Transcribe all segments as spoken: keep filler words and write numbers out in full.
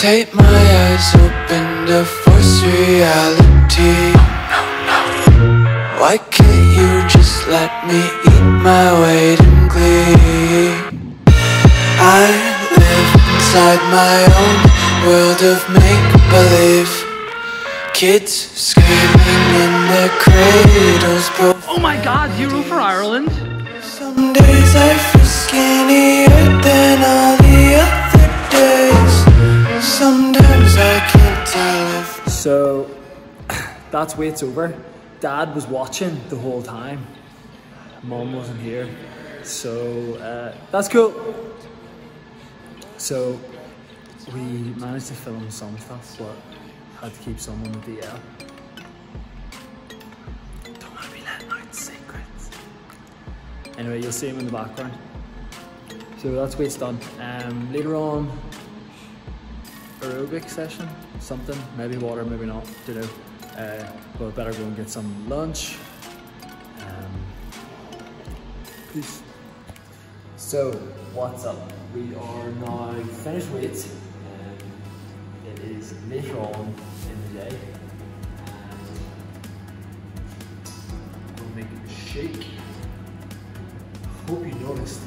Take my eyes open to force reality. Why can't you just let me eat my weight in glee? I live inside my own world of make-believe. Kids screaming in their cradles. Oh my god, do you root for Ireland? Some days I feel skinnier than all the other days. Sometimes I can't tell if. So that's weights over. Dad was watching the whole time. Mum wasn't here. So uh, that's cool. So we managed to film some stuff, but how to keep someone with the L. Don't want to be letting out secrets. Anyway, you'll see him in the background. So that's what's done. Um, later on, aerobic session, something, maybe water, maybe not, you know. Uh, but better go and get some lunch. Um, peace. So, what's up? We are now finished weights. Um, it is later on in the day. We'll make it shake. Hope you noticed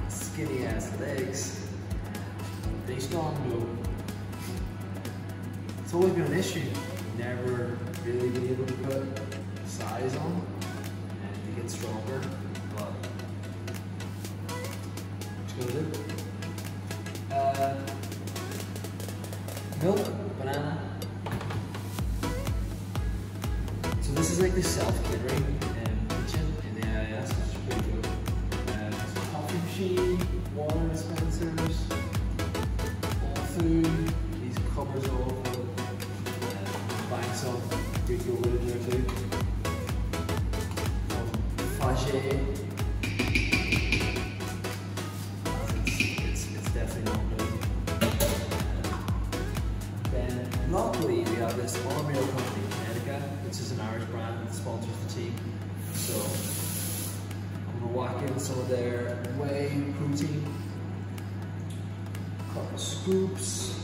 my skinny ass legs. They still know. It's always been an issue. Never really been able to put size on and to get stronger, but what you gonna do? Uh, milk, banana. So this is like the self-catering um, kitchen in the A I S, which is pretty good. Uh, there's a coffee machine, water dispensers, all food, these covers all of it. Buying some pretty cool in there too. Fashe. Luckily, we have this unreal company, Manchester United, which is an Irish brand that sponsors the team. So I'm gonna whack in some of their whey protein, a couple scoops,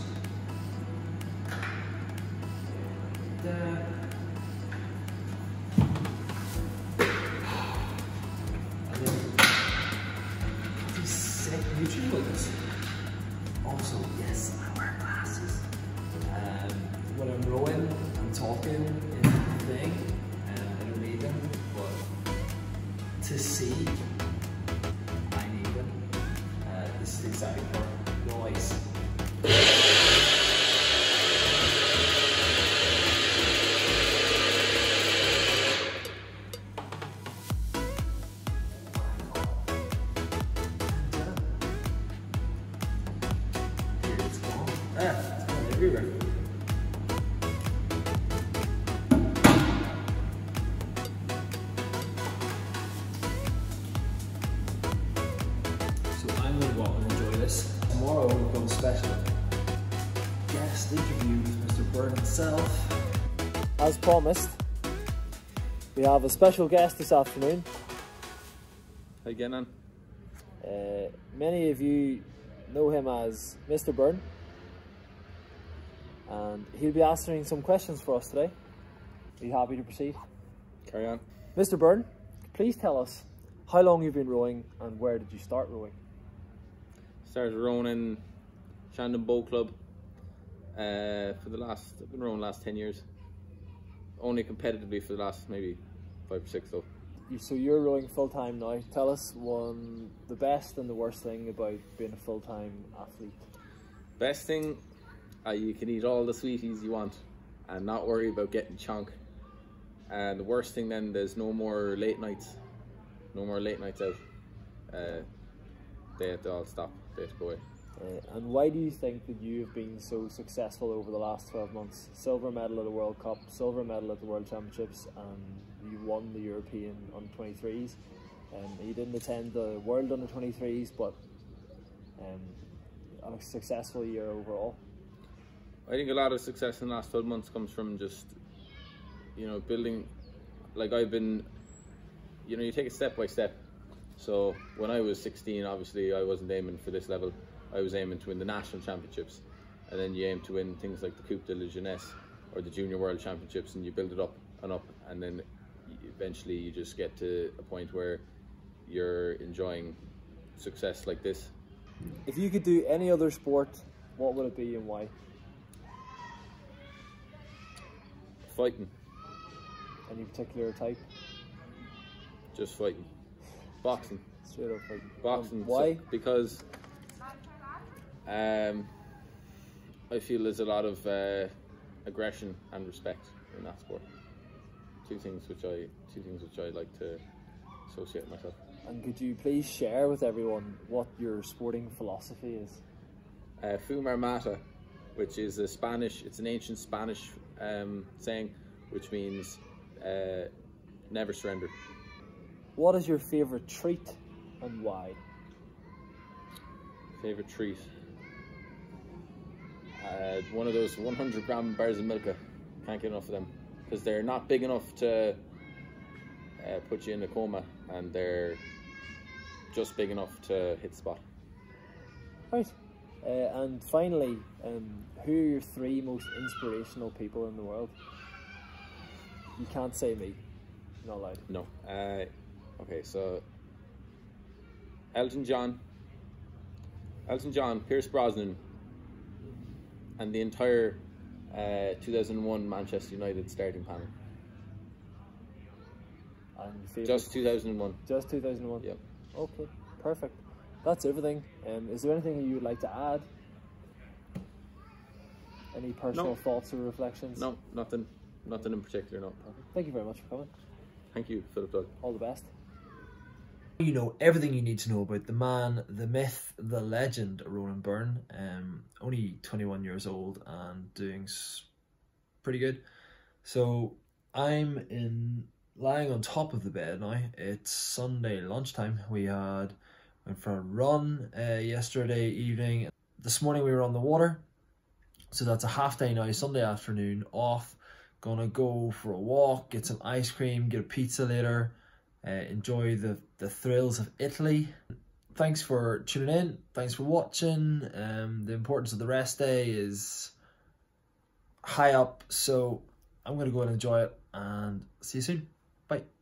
like that. And then these sick nutrients. Also, yes, I wear glasses. Um, when I'm rowing, I'm talking in the thing, and um, I don't need them, but to see, I need them. Uh, this is the exact part, noise. Here it's gone. Ah, it's gone everywhere. Tomorrow we've got a special guest interview with Mister Byrne himself. As promised, we have a special guest this afternoon. How you getting on? Uh, many of you know him as Mister Byrne, and he'll be answering some questions for us today. Are you happy to proceed? Carry on. Mister Byrne, please tell us how long you've been rowing and where did you start rowing? Started rowing in Shandon Bow Club uh, for the last, I've been rowing the last ten years. Only competitively for the last maybe five or six though. So you're rowing full time now. Tell us one, the best and the worst thing about being a full time athlete. Best thing, uh, you can eat all the sweeties you want and not worry about getting chunk. And the worst thing then, there's no more late nights. No more late nights out. Uh, they had to all stop. Uh, and why do you think that you have been so successful over the last twelve months? Silver medal at the World Cup, silver medal at the World Championships, and you won the European under twenty-threes. Um, you didn't attend the World under twenty-threes, but um, a successful year overall. I think a lot of success in the last twelve months comes from just, you know, building, like I've been, you know, you take it step by step. So when I was sixteen, obviously I wasn't aiming for this level. I was aiming to win the national championships, and then you aim to win things like the Coupe de la Jeunesse or the Junior World Championships, and you build it up and up, and then eventually you just get to a point where you're enjoying success like this. If you could do any other sport, what would it be and why? Fighting. Any particular type? Just fighting. Boxing. Straight up fighting. Boxing. Um, why? So, because um, I feel there's a lot of uh, aggression and respect in that sport. Two things which I two things which I like to associate myself. And could you please share with everyone what your sporting philosophy is? Uh, Fumar Mata, which is a Spanish, it's an ancient Spanish um, saying, which means uh, never surrender. What is your favourite treat and why? Favourite treat? Uh, one of those one hundred gram bars of Milka. Can't get enough of them, because they're not big enough to uh, put you in a coma, and they're just big enough to hit the spot. Right. Uh, and finally, um, who are your three most inspirational people in the world? You can't say me. Not allowed. No. Uh, okay, so Elton John, Elton John, Pierce Brosnan, and the entire uh, two thousand one Manchester United starting panel. And just two thousand one. Just two thousand one. Yep. Okay, perfect. That's everything. Um, is there anything you would like to add? Any personal no. thoughts or reflections? No, nothing. Nothing in particular, no. Thank you very much for coming. Thank you, Philip Doyle. All the best. You know everything you need to know about the man, the myth, the legend, Ronan Byrne. Um, only twenty-one years old and doing pretty good. So I'm in lying on top of the bed now. It's Sunday lunchtime. We had... went for a run uh, yesterday evening. This morning we were on the water, so that's a half day now. Sunday afternoon off, gonna go for a walk, get some ice cream, get a pizza later, uh, enjoy the, the thrills of Italy. Thanks for tuning in, thanks for watching. Um, the importance of the rest day is high up, so I'm gonna go and enjoy it and see you soon, bye.